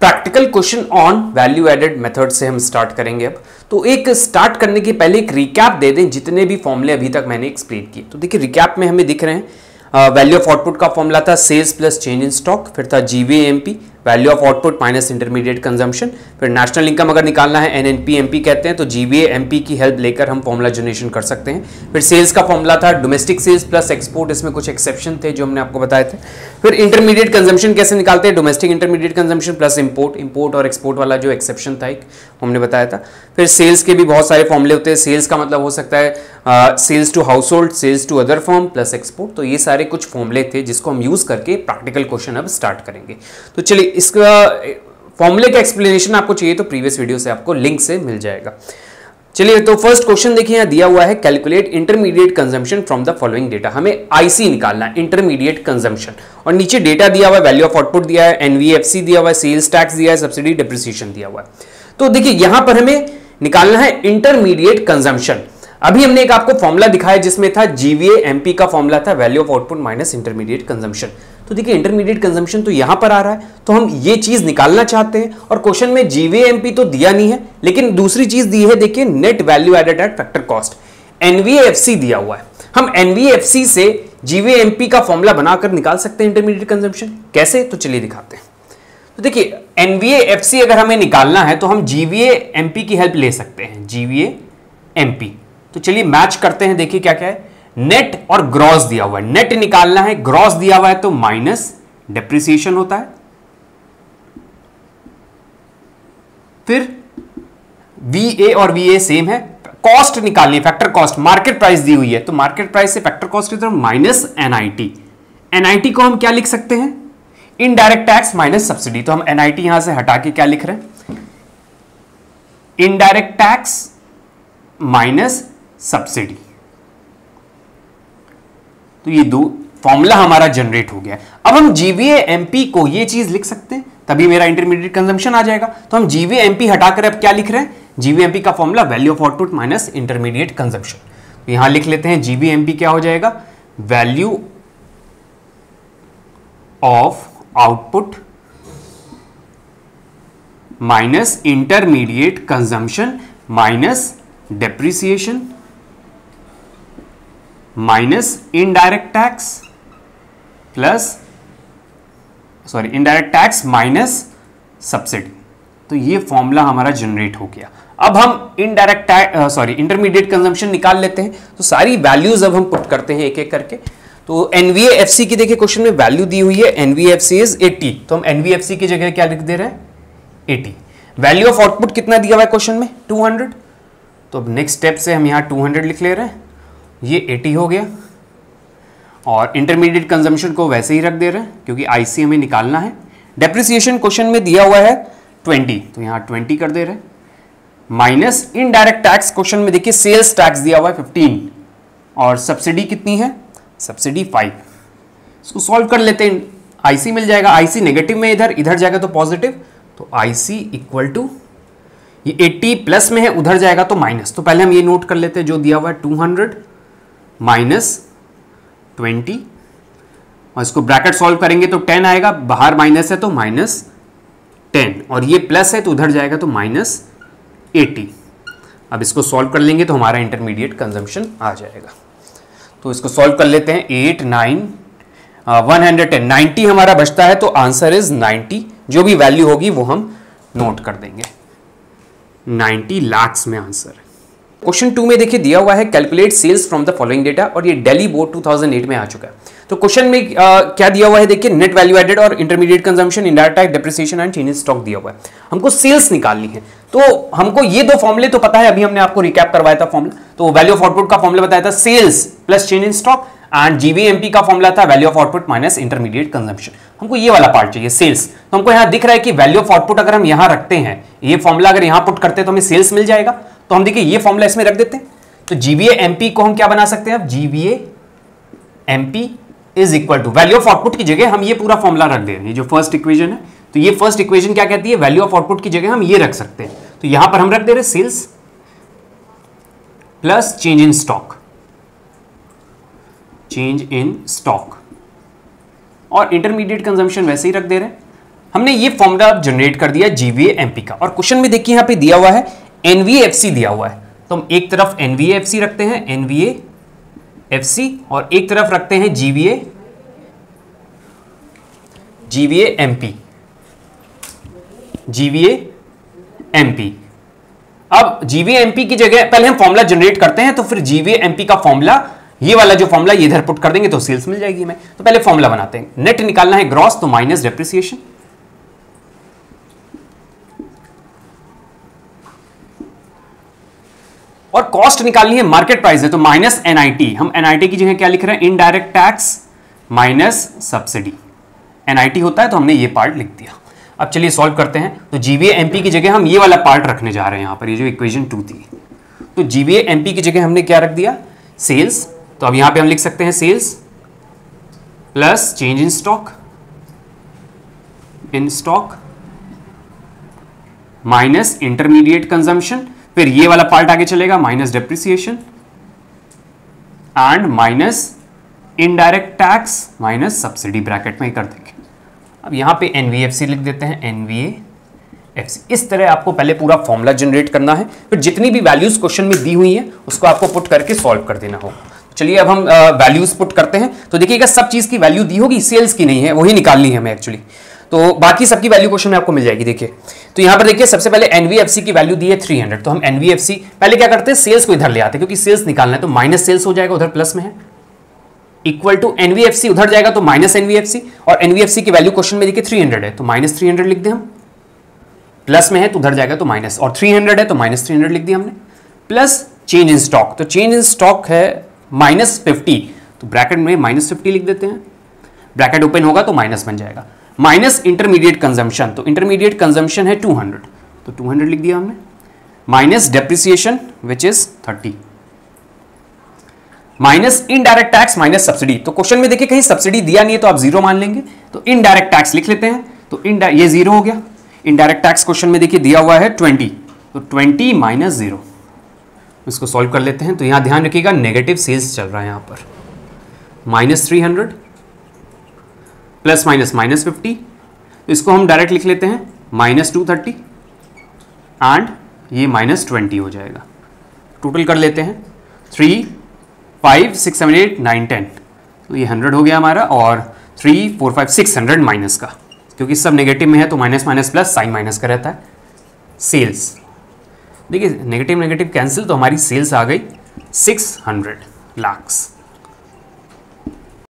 Practical question on value added method से हम start करेंगे। अब तो एक स्टार्ट करने के पहले एक रिकैप दे दें जितने भी फॉर्मूले अभी तक मैंने एक्सप्लेन किए। तो देखिए रिकैप में हमें दिख रहे हैं वैल्यू ऑफ आउटपुट का फॉर्मूला था sales plus change in stock, फिर था GVMP value of output minus intermediate consumption, फिर नेशनल इनकम अगर निकालना है एनएनपीएमपी कहते हैं तो जीवीएमपी की हेल्प लेकर हम फॉर्मूला जनरेशन कर सकते हैं। फिर सेल्स का फॉर्मूला था डोमेस्टिक सेल्स प्लस एक्सपोर्ट, इसमें कुछ एक्सेप्शन थे जो हमने आपको बताए थे। फिर इंटरमीडिएट कंजम्पशन कैसे निकालते हैं, domestic intermediate consumption plus import और एक्सपोर्ट वाला जो एक्सेप्शन था एक हमने बताया था। फिर सेल्स के भी बहुत सारे फॉर्मूले होते हैं, सेल्स का मतलब हो सकता है sales to household, sales to other firm plus export. तो ये सारे कुछ फॉर्मूले थे जिसको हम यूज करके प्रैक्टिकल क्वेश्चन अब स्टार्ट करेंगे। तो चलिए इसका फॉर्मूले का एक्सप्लेनेशन आपको चाहिए तो प्रीवियस वीडियो से आपको लिंक से मिल जाएगा। चलिए तो फर्स्ट क्वेश्चन देखिए यहाँ दिया हुआ है calculate intermediate consumption from the following data. हमें आईसी निकालना है इंटरमीडिएट कंजम्पशन और नीचे डेटा दिया हुआ है, वैल्यू ऑफ आउटपुट दिया है, एनवीएफसी दिया हुआ है, सेल्स टैक्स दिया है, सब्सिडी डिप्रिसिएशन दिया हुआ है। तो देखिए यहां पर हमें निकालना है इंटरमीडिएट कंजम्पशन। अभी हमने एक आपको फॉर्मुला दिखाया जिसमें था जीवीएमपी का फॉर्मुला था value of output minus intermediate consumption. तो देखिए इंटरमीडिएट कंजम्पशन तो यहां पर आ रहा है तो हम ये चीज निकालना चाहते हैं और क्वेश्चन में जीवीएमपी तो दिया नहीं है लेकिन दूसरी चीज दी है, देखिए net value added at factor cost NVFC दिया हुआ है। हम एनवीएफसी से जीवीएमपी का फॉर्मुला बनाकर निकाल सकते हैं इंटरमीडिएट कंजम्पशन कैसे, तो चलिए दिखाते हैं। तो देखिए एनवीएफसी अगर हमें निकालना है तो हम जीवीएमपी की हेल्प ले सकते हैं, जीवीएमपी। तो चलिए मैच करते हैं, देखिए क्या क्या है, नेट और ग्रॉस दिया हुआ है। नेट निकालना है, ग्रॉस दिया हुआ है तो माइनस डेप्रिसिएशन होता है, फिर वीए और वीए सेम है। कॉस्ट निकालनी है, फैक्टर कॉस्ट, मार्केट प्राइस दी हुई है तो मार्केट प्राइस से फैक्टर कॉस्ट की तरफ माइनस एनआईटी। एनआईटी को हम क्या लिख सकते हैं, इनडायरेक्ट टैक्स माइनस सब्सिडी। तो हम एनआईटी यहां से हटा के क्या लिख रहे हैं, इनडायरेक्ट टैक्स माइनस सब्सिडी। तो ये दो फॉर्मूला हमारा जनरेट हो गया। अब हम जीवीएमपी को ये चीज लिख सकते हैं तभी मेरा इंटरमीडिएट कंजम्पशन आ जाएगा। तो हम जीवीएमपी हटाकर अब क्या लिख रहे हैं, जीवीएमपी का formula value of output minus intermediate consumption. तो यहां लिख लेते हैं जीवीएमपी क्या हो जाएगा, value of output minus intermediate consumption minus depreciation minus indirect tax indirect tax minus subsidy. तो ये फॉर्मूला हमारा जनरेट हो गया। अब हम इंटरमीडिएट कंजम्पशन निकाल लेते हैं। तो सारी वैल्यूज अब हम पुट करते हैं एक एक करके। तो एनवीएफसी की देखिए क्वेश्चन में वैल्यू दी हुई है, एनवीएफसी इज 80, तो हम एनवीएफसी की जगह क्या लिख दे रहे हैं 80। वैल्यू ऑफ आउटपुट कितना दिया हुआ है क्वेश्चन में 200, तो अब नेक्स्ट स्टेप से हम यहाँ 200 लिख ले रहे हैं, ये 80 हो गया। और इंटरमीडिएट कंजम्पशन को वैसे ही रख दे रहे हैं क्योंकि आईसी हमें निकालना है। डेप्रिसिएशन क्वेश्चन में दिया हुआ है 20, तो यहाँ 20 कर दे रहे हैं। माइनस इनडायरेक्ट टैक्स क्वेश्चन में देखिए सेल्स टैक्स दिया हुआ है 15 और सब्सिडी कितनी है, सब्सिडी 5। इसको सॉल्व कर लेते हैं, आईसी मिल जाएगा, आईसी नेगेटिव में इधर जाएगा तो पॉजिटिव, तो आईसी इक्वल टू ये 80 प्लस में है उधर जाएगा तो माइनस। तो पहले हम ये नोट कर लेते हैं जो दिया हुआ है 200 माइनस 20 और इसको ब्रैकेट सॉल्व करेंगे तो 10 आएगा, बाहर माइनस है तो माइनस 10 और ये प्लस है तो उधर जाएगा तो माइनस 80। अब इसको सॉल्व कर लेंगे तो हमारा इंटरमीडिएट कंजम्पशन आ जाएगा। तो इसको सॉल्व कर लेते हैं 90 हमारा बचता है, तो आंसर इज 90। जो भी वैल्यू होगी वो हम नोट कर देंगे, 90 लाख में आंसर है। क्वेश्चन 2 में देखिए दिया हुआ है calculate sales from the following data और ये दिल्ली बोर्ड 2008 में आ चुका है। तो क्वेश्चन में क्या दिया हुआ है, देखिए नेट वैल्यू एडेड और intermediate consumption, indirect tax, depreciation and change in stock दिया हुआ है। हमको सेल्स निकालनी है तो हमको ये दो फॉर्मूले तो पता है, अभी हमने आपको रिकैप करवाया था फॉर्मूला। तो वैल्यू ऑफ आउटपुट का फॉर्मूला बताया था sales plus change in stock and GVMP का फॉर्मूला था value of output minus intermediate consumption. हमको ये वाला पार्ट चाहिए सेल्स। तो हमको यहाँ दिख रहा है कि वैल्यू ऑफ आउटपुट अगर हम यहाँ रखते हैं, ये फॉर्मूला अगर यहाँ पुट करते हैं तो हमें सेल्स मिल जाएगा। तो हम देखिए ये फॉर्मूला इसमें रख देते हैं। तो जीवीएमपी को हम क्या बना सकते हैं, अब GVMP is equal to value of output की जगह हम ये पूरा फॉर्मूला रख दे रहे हैं, जो फर्स्ट इक्वेशन है। तो ये फर्स्ट इक्वेशन क्या कहती है, वैल्यू ऑफ आउटपुट की जगह हम ये रख सकते हैं। तो यहां पर हम रख दे रहे हैं sales plus change in stock, change in stock और इंटरमीडिएट कंजम्पशन वैसे ही रख दे रहे हैं। हमने ये फॉर्मूला जनरेट कर दिया जीवीए एमपी का। और क्वेश्चन में देखिए यहाँ पे दिया हुआ है एनवीएफसी दिया हुआ है, तो हम एक तरफ एनवीएफसी रखते हैं एनवीएफसी और एक तरफ रखते हैं जीवीए एमपी। अब जीवीए एमपी की जगह पहले हम फॉर्मूला जनरेट करते हैं, तो फिर जीवीए एमपी का फॉर्मूला ये वाला जो फॉर्मूला ये इधर पुट कर देंगे तो सेल्स मिल जाएगी हमें। तो पहले फॉर्मूला बनाते हैं, नेट निकालना है ग्रॉस तो माइनस डेप्रिसिएशन, और कॉस्ट निकालनी है मार्केट प्राइस है तो माइनस एनआईटी। हम एनआईटी की जगह क्या लिख रहे हैं indirect tax minus subsidy, NIT होता है तो हमने ये पार्ट लिख दिया। अब चलिए सॉल्व करते हैं, तो जीवीए एमपी की जगह हम ये वाला पार्ट रखने जा रहे हैं यहाँ पर, ये जो इक्वेशन 2 थी तो जीवीए एमपी की जगह हमने क्या रख दिया सेल्स, तो अब यहां पे हम लिख सकते हैं sales plus change in stock minus intermediate consumption, फिर ये वाला पार्ट आगे चलेगा minus depreciation and minus indirect tax minus subsidy, bracket में ही कर देंगे। अब यहां पे एनवीएफसी लिख देते हैं एनवीएफसी। इस तरह आपको पहले पूरा फॉर्मूला जनरेट करना है, फिर जितनी भी वैल्यूज क्वेश्चन में दी हुई है उसको आपको पुट करके सॉल्व कर देना होगा। चलिए अब हम वैल्यूज पुट करते हैं, तो देखिएगा सब चीज की वैल्यू दी होगी, सेल्स की नहीं है, वही निकालनी है हमें एक्चुअली, तो बाकी सबकी वैल्यू क्वेश्चन में आपको मिल जाएगी। देखिए तो यहाँ पर देखिए सबसे पहले एनवीएफसी की वैल्यू दी है 300, तो हम एनवीएफसी पहले क्या करते हैं सेल्स को इधर ले आते हैं क्योंकि सेल्स निकालना है, तो माइनस सेल्स हो जाएगा उधर प्लस में है, इक्वल टू एनवीएफसी उधर जाएगा तो माइनस एनवीएफसी, और एनवीएफसी की वैल्यू क्वेश्चन में देखिए 300 है तो माइनस 300 लिख दें हम, प्लस में है तो उधर जाएगा तो माइनस, और 300 है तो माइनस 300 लिख दिया हमने, प्लस चेंज इन स्टॉक, तो चेंज इन स्टॉक है माइनस 50 तो ब्रैकेट में माइनस 50 लिख देते हैं, ब्रैकेट ओपन होगा तो माइनस बन जाएगा, माइनस इंटरमीडिएट कंजम्पशन, तो इंटरमीडिएट कंजम्पशन है 200 तो 200 लिख दिया हमने, minus depreciation which is 30, minus indirect tax minus subsidy, तो क्वेश्चन में देखिए कहीं सब्सिडी दिया नहीं है तो आप जीरो मान लेंगे, तो इनडायरेक्ट टैक्स लिख लेते हैं, तो ये जीरो हो गया। इनडायरेक्ट टैक्स क्वेश्चन में देखिए दिया हुआ है 20, तो 20 माइनस जीरो, इसको सॉल्व कर लेते हैं, तो यहां ध्यान रखिएगा नेगेटिव सेल्स चल रहा है यहां पर, माइनस 300 प्लस माइनस माइनस 50, तो इसको हम डायरेक्ट लिख लेते हैं माइनस 230 एंड ये माइनस 20 हो जाएगा, टोटल कर लेते हैं 3, 5, 6, 7, 8, 9, 10, तो ये 100 हो गया हमारा, और 3, 4, 5, 600 माइनस का क्योंकि सब नेगेटिव में है तो minus minus plus sign minus का रहता है। सेल्स देखिए नेगेटिव नेगेटिव कैंसिल, तो हमारी सेल्स आ गई 600 लाख।